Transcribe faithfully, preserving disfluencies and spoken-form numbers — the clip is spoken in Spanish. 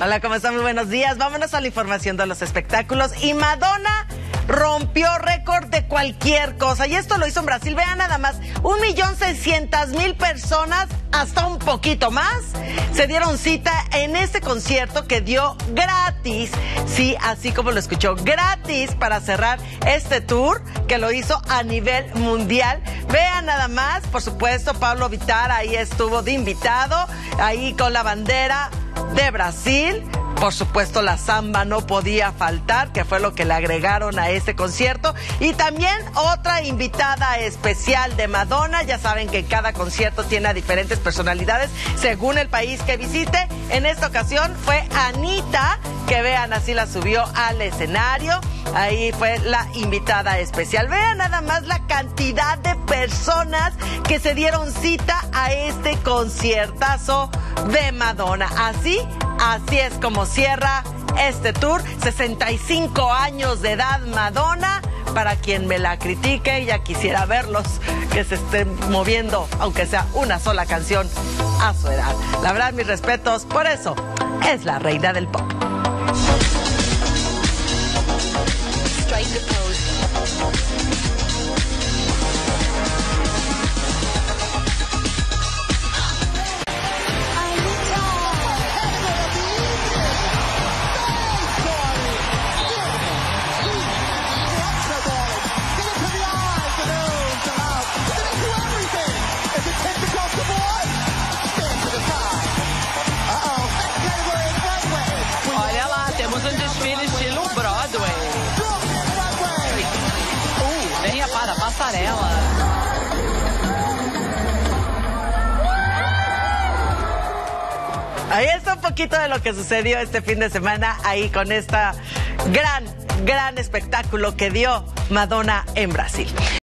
Hola, ¿cómo están? Muy buenos días. Vámonos a la información de los espectáculos. Y Madonna rompió récord de cualquier cosa. Y esto lo hizo en Brasil. Vean nada más, un millón seiscientas mil personas, hasta un poquito más, se dieron cita en este concierto que dio gratis. Sí, así como lo escuchó, gratis, para cerrar este tour que lo hizo a nivel mundial. Vean nada más, por supuesto, Pablo Vittar ahí estuvo de invitado, ahí con la bandera de Brasil. Por supuesto, la samba no podía faltar, que fue lo que le agregaron a este concierto. Y también otra invitada especial de Madonna. Ya saben que cada concierto tiene a diferentes personalidades según el país que visite. En esta ocasión fue Anitta, que vean, así la subió al escenario. Ahí fue la invitada especial. Vean nada más la cantidad de personas que se dieron cita a este conciertazo de Madonna. Así, así es como cierra este tour. sesenta y cinco años de edad, Madonna. Para quien me la critique, ya quisiera verlos que se estén moviendo, aunque sea una sola canción, a su edad. La verdad, mis respetos. Por eso, es la reina del pop. Pasarela. Ahí está un poquito de lo que sucedió este fin de semana, ahí con esta gran, gran espectáculo que dio Madonna en Brasil.